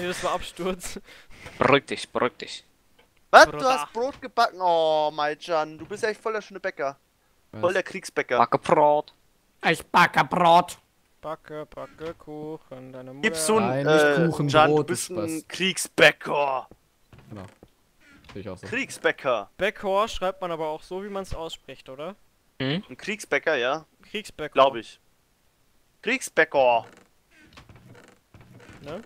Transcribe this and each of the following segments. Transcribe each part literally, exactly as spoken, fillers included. Ne, das war Absturz. Beruhig dich, beruhig dich. Was? Broda. Du hast Brot gebacken? Oh, mein Gian, du bist echt voll der schöne Bäcker. Was? Voll der Kriegsbäcker. Backe Brot. Ich backe Brot. Backe, backe Kuchen, deine Mutter. Gibst du einen äh, Kuchen, Gian, Brot, du bist ein Kriegsbäcker. Genau. Ich auch so. Kriegsbäcker. Bäcker schreibt man aber auch so, wie man es ausspricht, oder? Mhm. Ein Kriegsbäcker, ja. Kriegsbäcker. Glaube ich. Kriegsbäcker. Ne?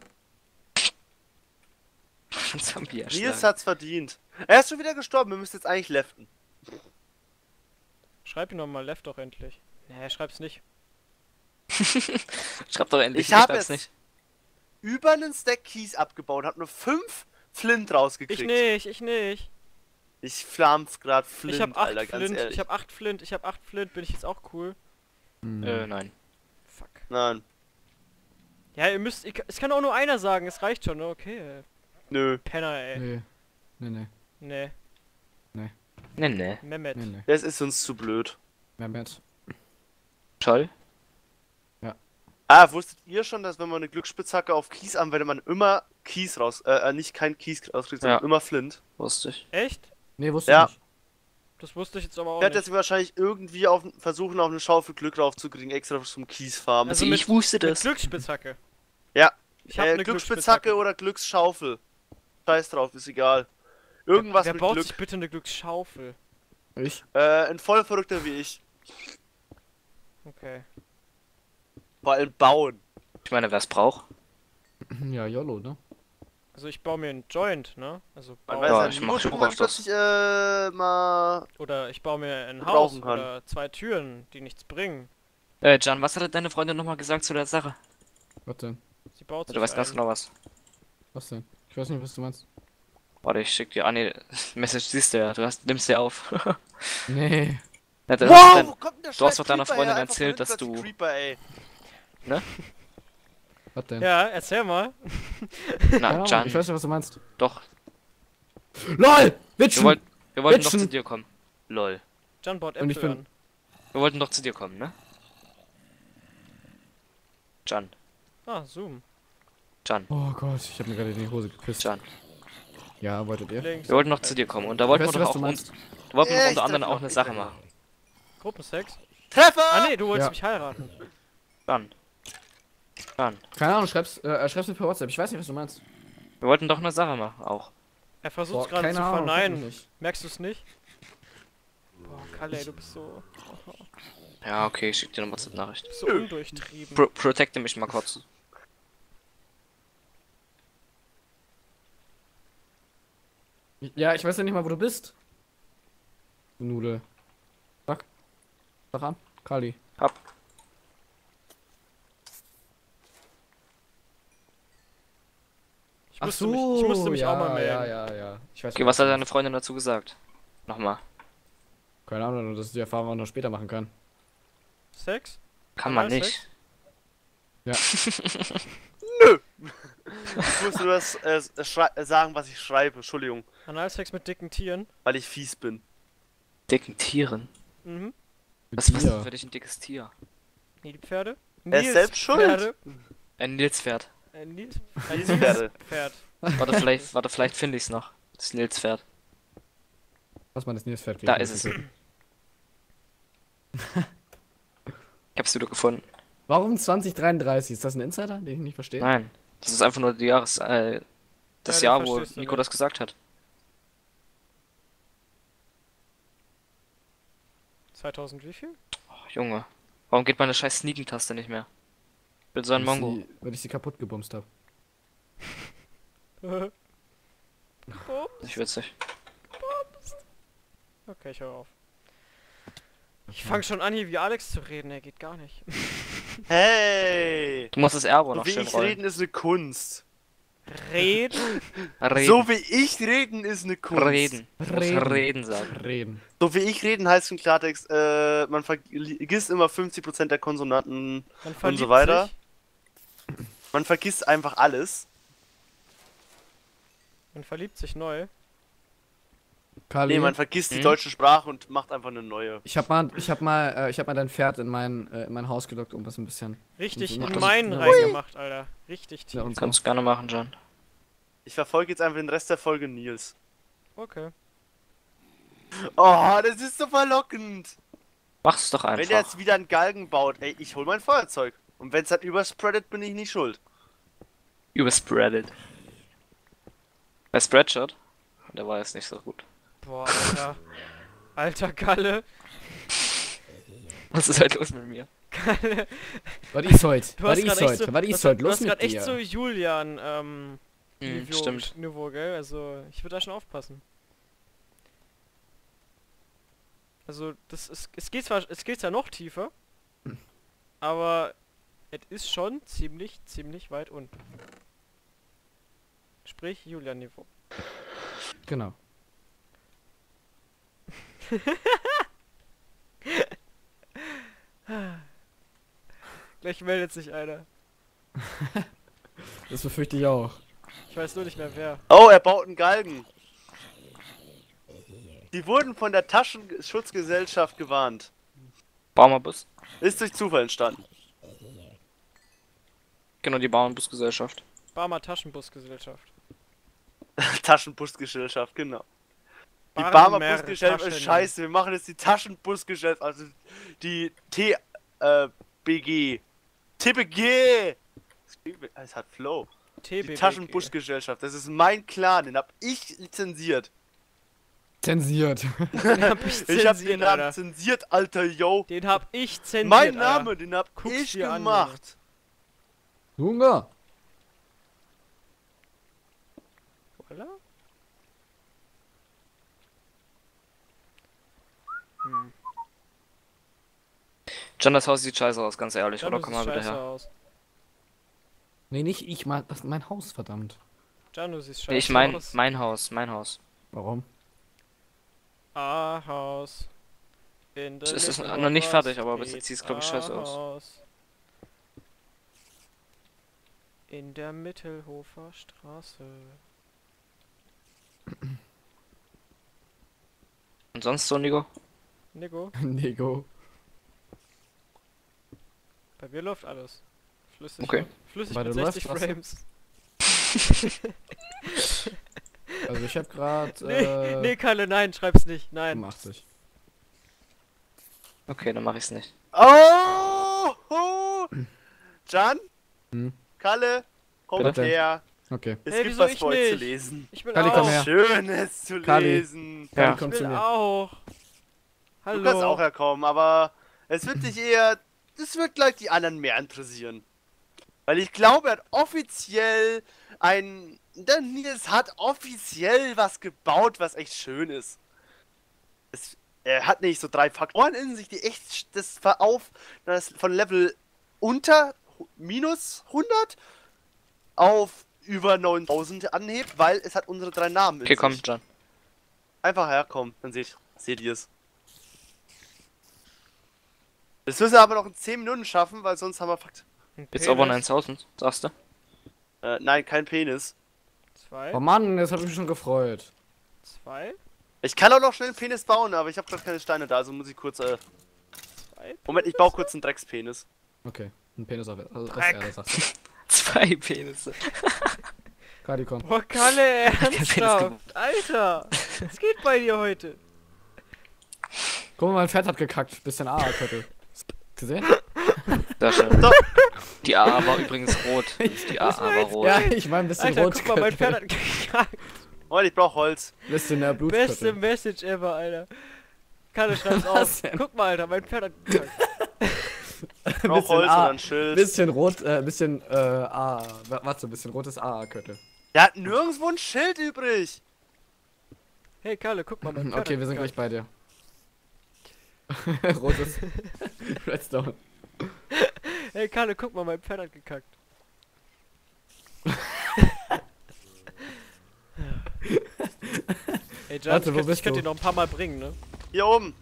Nils hat's verdient. Er ist schon wieder gestorben, wir müssen jetzt eigentlich leften. Schreib ihn nochmal, left doch endlich. Nee, schreib's nicht. Schreib doch endlich, ich hab's nicht. Über einen Stack Kies abgebaut, hab nur fünf Flint rausgekriegt. Ich nicht, ich nicht. Ich flamm's grad Flint, ich hab acht Alter, Flint, ganz ehrlich. Ich hab acht Flint, ich hab acht Flint, bin ich jetzt auch cool? Mhm. Äh, nein. Fuck. Nein. Ja, ihr müsst, ich, es kann auch nur einer sagen, es reicht schon, ne? Okay. Nö. Penner, ey. Nö. Nee, nee. Nee. Nee. Nee, nee. Mehmet. Nee, nee. Das ist uns zu blöd. Mehmet. Toll. Ja. Ah, wusstet ihr schon, dass wenn man eine Glücksspitzhacke auf Kies anwendet, man immer Kies raus, äh, nicht kein Kies rauskriegt, sondern ja. immer Flint? Wusste ich. Echt? Nee, wusste ich ja. nicht. Das wusste ich jetzt aber auch nicht. Ich werde jetzt wahrscheinlich irgendwie auf, versuchen, auf eine Schaufel Glück raufzukriegen, extra zum Kiesfarmen. Also mit, ich wusste das. Mit Glücksspitzhacke. Ja. Ich hab äh, eine Glücksspitzhacke, Glücksspitzhacke oder Glücksschaufel. Scheiß drauf, ist egal. Irgendwas wer, wer mit Glück. Wer baut sich bitte eine Glücksschaufel? Ich? Äh, ein Vollverrückter wie ich. Okay. Vor allem bauen. Ich meine, wer es braucht. Ja, YOLO, ne? Also ich baue mir einen Joint, ne? Also bauen. Man weiß ja, ich mach schon mal plötzlich, äh, mal... Oder ich baue mir ein Haus oder zwei Türen, die nichts bringen. Äh, Gian, was hat deine Freundin nochmal gesagt zu der Sache? Was denn? Sie baut sich. Du weißt ganz genau was. Was denn? Ich weiß nicht, was du meinst. Warte, ich schick dir an, die Message siehst du ja, du hast, nimmst dir auf. Nee. Ja, wow, dein, wo kommt denn der Scheiß du hast doch deiner Freundin her, erzählt, dass du... Creeper, ey. Ne? Was denn? Ja, erzähl mal. Na, ja, Gian. Ich weiß nicht, was du meinst. Doch. LOL! Witschen! Wir, wollt, wir wollten Witschen. doch zu dir kommen. LOL. Gian baut Äpfel bin... an. Wir wollten doch zu dir kommen, ne? Gian. Ah, Zoom. Gian. Oh Gott, ich hab mir gerade in die Hose geküsst. Gian. Ja, wolltet ihr? Links. Wir wollten noch zu dir kommen und da wollten weißt wir doch auch uns... Da wollten wir unter anderem auch eine Sache machen. Gruppensex? Treffer! Ah nee, du wolltest ja. mich heiraten. Gian. Gian. Keine Ahnung, schreib's, äh, schreib's mir per WhatsApp. Ich weiß nicht, was du meinst. Wir wollten doch eine Sache machen, auch. Er versucht's gerade zu Ahnung, verneinen. Merkst du's nicht? Boah, Kalle, ey, du bist so... Ja, okay, ich schick dir eine WhatsApp-Nachricht. So undurchtrieben. Pro protecte mich mal kurz. Ja, ich weiß ja nicht mal, wo du bist. Du Nudel. Sag. Sag an. Kalli. Ab. Ich Ach musste so. mich, ich musste mich ja, auch mal melden. Ja, ja, ja. Ich weiß okay, was hat deine Freundin dazu gesagt? Nochmal. Keine Ahnung, dass die Erfahrung auch noch später machen kann. Sex? Kann man Nein, nicht. Sex? Ja. Nö! Ich musste nur das, äh, sagen, was ich schreibe, Entschuldigung. Analsex mit dicken Tieren. Weil ich fies bin. Dicken Tieren? Mhm. Was ist denn für dich ein dickes Tier? Nee, die Pferde? Er ist selbst schuld! Ein Nilspferd. Ein Nilspferd. Warte, vielleicht, warte, vielleicht finde ich's noch. Das Nilspferd. Was man das Nilspferd kriegt. Da ist es. Ich hab's wieder gefunden. Warum zwanzig dreiunddreißig? Ist das ein Insider, den ich nicht verstehe? Nein, das ist einfach nur die Jahres, äh, das ja, Jahr, wo Nico nicht. das gesagt hat. zweitausend wie viel? Oh, Junge, warum geht meine scheiß Sneaken-Taste nicht mehr? Ich bin so ein Mongo. Sie, weil ich sie kaputt gebumst habe. Nicht witzig. Okay, ich höre auf. Ich fange schon an, hier wie Alex zu reden, er geht gar nicht. Hey! Du musst das Erbe noch so schön rollen. So wie ich reden ist eine Kunst. Reden? Reden. So wie ich reden ist eine Kunst. Reden. Reden. Reden sagen. Reden. So wie ich reden heißt im Klartext, äh, man vergisst immer fünfzig Prozent der Konsonanten und so weiter. Sich. Man vergisst einfach alles. Man verliebt sich neu. Kalli. Nee, man vergisst hm. die deutsche Sprache und macht einfach eine neue. Ich hab mal, ich hab mal, äh, ich hab mal dein Pferd in mein, äh, in mein Haus gelockt, um das ein bisschen... Richtig, in meinen reingemacht, Alter. Richtig tief. Ja, kannst du gerne machen, Gian. Ich verfolge jetzt einfach den Rest der Folge Nils. Okay. Oh, das ist so verlockend. Mach's doch einfach. Wenn er jetzt wieder einen Galgen baut, ey, ich hol mein Feuerzeug. Und wenn's dann überspreadet, bin ich nicht schuld. Überspreadet. Bei Spreadshirt? Der war jetzt nicht so gut. Boah, Alter. Alter Kalle. Was ist halt los mit mir? Kalle. Was ist heute? Was ist heute? Was ist heute? Los mit dir. Du hast grad echt so Julian, ähm... Niveau, stimmt. Niveau, gell? Also, ich würde da schon aufpassen. Also, das ist, es geht zwar, es geht ja noch tiefer, aber es ist schon ziemlich, ziemlich weit unten. Sprich, Julian-Niveau. Genau. Gleich meldet sich einer. Das befürchte ich auch. Ich weiß nur nicht mehr wer. Oh, er baut einen Galgen. Die wurden von der Taschenschutzgesellschaft gewarnt. BarmerBus. Ist durch Zufall entstanden. Genau, die BarmerBusGesellschaft. Barmer Taschenbusgesellschaft. Taschenbusgesellschaft, genau. Die BarmerBusGesellschaft ist scheiße, wir machen jetzt die Taschenbusgesellschaft, also die T B G. Äh, T B G! Es hat Flow. T B B G. Die Taschenbusgesellschaft, das ist mein Clan, den hab ich lizenziert. Zensiert. Den hab ich zensiert, ich hab den Namen zensiert, alter Yo. Den hab ich zensiert. Mein Name, Alter. Den hab Guck's ich gemacht. Junge. Voilà. Hm. John, das Haus sieht scheiße aus, ganz ehrlich. John, oder komm mal wieder her. Aus. Nee, nicht ich, mein, das ist mein Haus, verdammt. John, du siehst scheiße nee, ich mein, aus. mein Haus, mein Haus. Warum? Ah, Haus. Es ist noch nicht fertig, aber bis jetzt sieht es, glaube ich, scheiße aus. In der Mittelhofer Straße. Und sonst so, Nico? Nico? Nico. Bei mir läuft alles. Flüssig. Okay. Flüssig mit sechzig Frames. Also ich hab grad... Nee, äh... nee, Kalle, nein, schreib's nicht, nein. achtzig. Okay, dann mach ich's nicht. Oh! oh. Can? Hm? Kalle, komm Bitte? her. Okay. Es hey, gibt was für euch zu lesen. Ich will Kalli, auch. Komm her. Schönes zu Kalli. lesen. Kalli, ja. Komm ich will zu mir. auch. Hallo. Du kannst auch herkommen, aber es wird dich eher... Es wird gleich die anderen mehr interessieren. Weil ich glaube, er hat offiziell ein... Der Nils hat offiziell was gebaut, was echt schön ist. Es, er hat nämlich so drei Faktoren in sich, die echt das auf, das von Level unter minus hundert auf über neuntausend anhebt, weil es hat unsere drei Namen in okay, sich. Okay, komm, John. Einfach herkommen, dann seht, seht ihr es. Das müssen wir aber noch in zehn Minuten schaffen, weil sonst haben wir Fakt. Jetzt aber neuntausend, sagst du? Äh, nein, kein Penis. Zwei. Oh Mann, das hat mich schon gefreut. Zwei? Ich kann auch noch schnell einen Penis bauen, aber ich habe gerade keine Steine da, also muss ich kurz äh... Zwei Moment, ich baue kurz einen Dreckspenis. Okay, einen Penis auf also Dreck. Das sagst du. Zwei Penisse. Kadi, komm. Boah, Kalle, ernsthaft. Alter, was geht bei dir heute? Guck mal, mein Pferd hat gekackt. Bisschen A A-Köttel. Gesehen? Sehr schön. Doch. Die A A war übrigens rot. Die A A war rot. Ja, ich meine ein bisschen Alter, rot. Guck mal, mein Pferd hat gekackt. Oh, ich brauch Holz. Bisschen der Blutköttel. Beste Message ever, Alter. Kalle, schreib's auf. Guck mal, Alter, mein Pferd hat gekackt. Ich brauch Holz A, oder ein Schild. Bisschen rot, äh, bisschen, äh, A A. Warte, bisschen rotes A A-Köttel. Der hat nirgendwo ein Schild übrig. Hey, Kalle, guck mal, mein Pferd Okay, hat wir sind gleich bei dir. Rotes Redstone. Hey Kalle, guck mal, mein Pferd hat gekackt. Ey John, Warte, wo ich, bist ich könnte ihn noch ein paar Mal bringen, ne? Hier oben.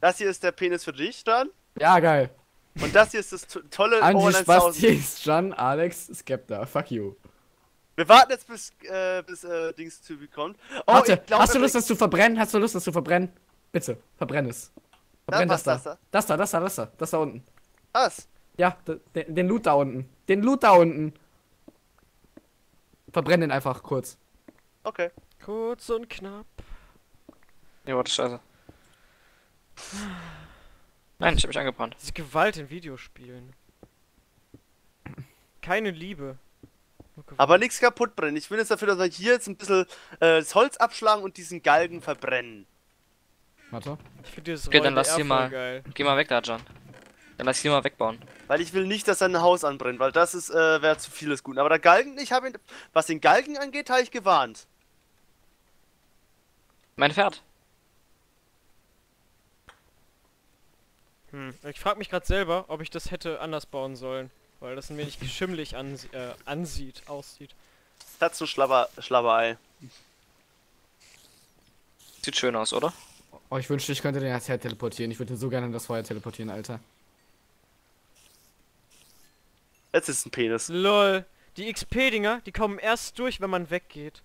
Das hier ist der Penis für dich, John. Ja, geil. Und das hier ist das tolle Anti-Spastis, John, Alex, Skepta, fuck you. Wir warten jetzt bis, äh, bis, äh, Dings zu kommt. Oh, Warte, glaub, hast du Lust, das zu verbrennen? Hast du Lust, das zu verbrennen? Bitte, verbrenn es. Verbrenn das da. Das da, das da, das da, das da, das da unten. Was? Ja, den Loot da unten. Den Loot da unten. Verbrenn den einfach kurz. Okay. Kurz und knapp. Ja, warte, scheiße. Nein, ich hab mich angebrannt. Das ist Gewalt in Videospielen. Keine Liebe. Aber nichts kaputt brennen. Ich will jetzt dafür, dass wir hier jetzt ein bisschen äh, das Holz abschlagen und diesen Galgen verbrennen. Warte. Ich finde das okay, dann lass hier mal. Geil. Geh mal weg da, Gian. Dann lass hier mal wegbauen. Weil ich will nicht, dass dein Haus anbrennt, weil das ist äh, wäre zu vieles Guten. Aber der Galgen, ich habe ihn. Was den Galgen angeht, habe ich gewarnt. Mein Pferd. Hm. Ich frage mich gerade selber, ob ich das hätte anders bauen sollen. Weil das ein wenig schimmelig ansie äh, ansieht, aussieht. Das ist ein Schlabber Schlabberei. Sieht schön aus, oder? Oh, ich wünschte, ich könnte den ans Herd teleportieren. Ich würde so gerne in das Feuer teleportieren, Alter. Jetzt ist ein Penis. Lol. Die X P-Dinger, die kommen erst durch, wenn man weggeht.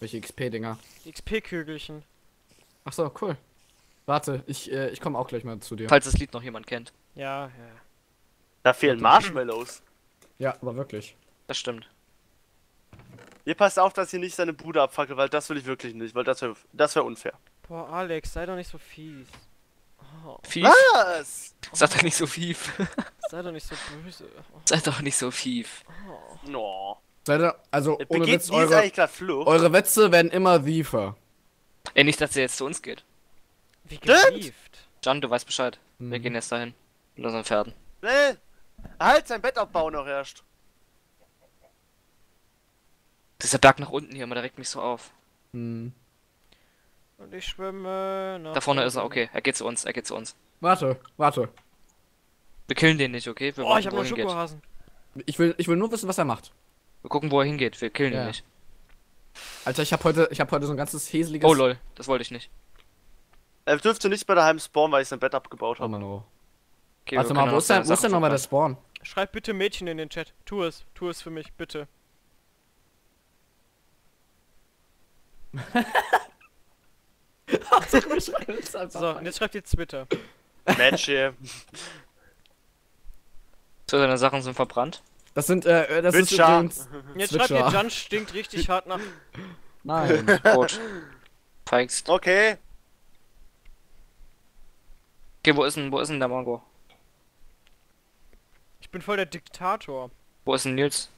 Welche X P-Dinger? Die X P-Kügelchen. Ach so, cool. Warte, ich, äh, ich komme auch gleich mal zu dir. Falls das Lied noch jemand kennt. Ja, ja. Da fehlen Marshmallows. Ja, aber wirklich. Das stimmt. Ihr passt auf, dass ihr nicht seine Bude abfackelt, weil das will ich wirklich nicht, weil das wäre das wär unfair. Boah, Alex, sei doch nicht so fies. Oh. Fies? Was? Sei oh. doch nicht so fies. Sei doch nicht so böse. Oh. Sei doch nicht so fies. Oh. No. Sei doch, also ohne Witz, eure, eure Wetze werden immer wiefer. Ey, nicht, dass ihr jetzt zu uns geht. Wie gewieft? Gian, du weißt Bescheid. Mhm. Wir gehen jetzt dahin. Mit unseren Pferden. Nee. Halt sein Bett abbauen noch erst. Dieser Berg nach unten hier, man, der regt mich so auf. Hm. Und ich schwimme nach. Da vorne ist er, okay. Er geht zu uns, er geht zu uns. Warte, warte. Wir killen den nicht, okay? Wir oh, ich hab noch Schokohasen. Ich will, ich will nur wissen, was er macht. Wir gucken, wo er hingeht. Wir killen ja. ihn nicht. Alter, ich hab heute, ich hab heute so ein ganzes häseliges... Oh lol, das wollte ich nicht. Er dürfte nicht bei daheim spawnen, weil ich sein Bett abgebaut habe. Oh, no. Okay, warte mal, wo ist denn, denn nochmal der Spawn? Schreib bitte Mädchen in den Chat. Tu es. Tu es für mich, bitte. So, und jetzt schreibt ihr Twitter. Mädchen. So, deine Sachen sind verbrannt. Das sind, äh, das ist übrigens... Jetzt schreibt ihr, Gian stinkt richtig hart nach... Nein. Gut. Feigst. Okay. Okay, wo ist denn, wo ist denn der Mango? Ich bin voll der Diktator. Wo ist denn Nils?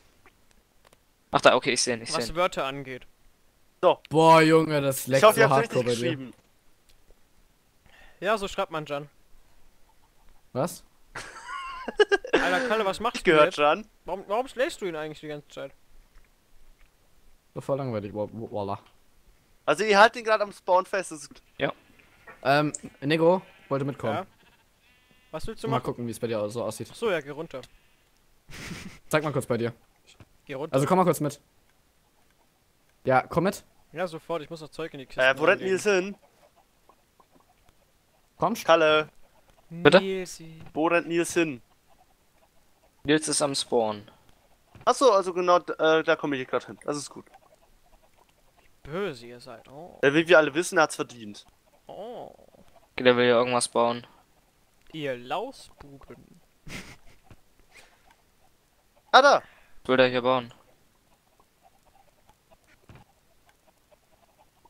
Ach da, okay, ich sehe ihn, ich sehe ihn. Was Wörter angeht. So. Boah, Junge, das leckt so hardcore bei dir. Ja, so schreibt man Gian. Was? Alter, Kalle, was machst du jetzt? Gian. Warum, warum schlägst du ihn eigentlich die ganze Zeit? So voll langweilig, voila. Also ihr haltet ihn gerade am Spawn fest, das ist gut. Ja. Ähm, Nico, wollte mitkommen. Ja. Was willst du mal machen? Mal gucken, wie es bei dir so aussieht. Ach so, ja, geh runter. Zeig mal kurz bei dir. Geh runter. Also komm mal kurz mit. Ja, komm mit. Ja, sofort, ich muss noch Zeug in die Kiste. Äh, wo rennt Nils hin? Komm, Kalle. Bitte? Nills_i. Wo rennt Nils hin? Nils ist am Spawn. Achso, also genau, äh, da komme ich gerade hin. Das ist gut. Böse ihr seid, oh. Ja, wie wir alle wissen, hat's verdient. Oh. Okay, der will ja irgendwas bauen. Ihr Lausbuben. Ah, da! Will der hier bauen?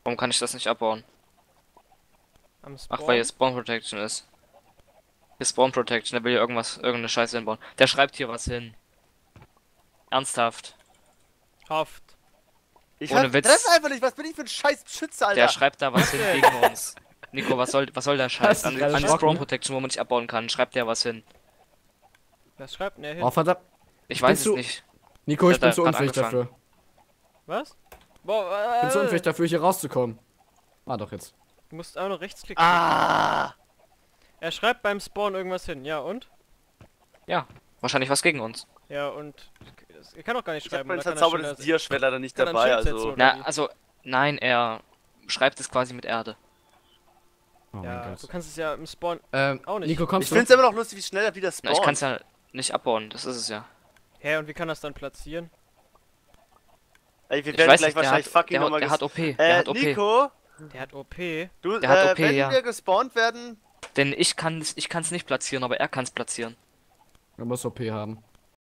Warum kann ich das nicht abbauen? Am Spawn? Ach, weil hier Spawn Protection ist. Hier Spawn Protection, der will hier irgendwas, irgendeine Scheiße hinbauen. Der schreibt hier was hin. Ernsthaft. Haft. Ich Ohne hab, Witz. Das ist einfach nicht, was bin ich für ein scheiß Schütze, Alter? Der schreibt da was hin gegen uns. Nico, was soll, was soll der Scheiß? An, an Spawn Protection, wo man nicht abbauen kann, schreibt der was hin. Was schreibt denn der hin? Oh, verdammt. Ich weiß es nicht. Nico, ich bin zu unfähig dafür. Was? Boah, äh, ich bin zu unfähig dafür, hier rauszukommen. War doch jetzt. Du musst auch noch rechtsklicken. Ah! Er schreibt beim Spawn irgendwas hin, ja und? Ja, wahrscheinlich was gegen uns. Ja und... Er kann doch gar nicht schreiben. Ich hab mein verzaubertes Dierschwelle da nicht dabei, also... Na, also... Nein, er schreibt es quasi mit Erde. Oh ja, du kannst es ja im Spawn ähm, auch nicht. Nico, kommst du? Ich find's immer noch lustig, wie schnell er wieder spawnt. Na, ich kann's ja nicht abbauen, das ist es ja. Hä, und wie kann das dann platzieren? Ey, wir ich werden gleich nicht, wahrscheinlich der fucking nochmal... Der, der hat O P, äh, der hat O P. Nico? Der hat O P? Du, der äh, hat O P, wenn ja. wir gespawnt werden... Denn ich kann's, ich kann's nicht platzieren, aber er kann's platzieren. Er muss O P haben.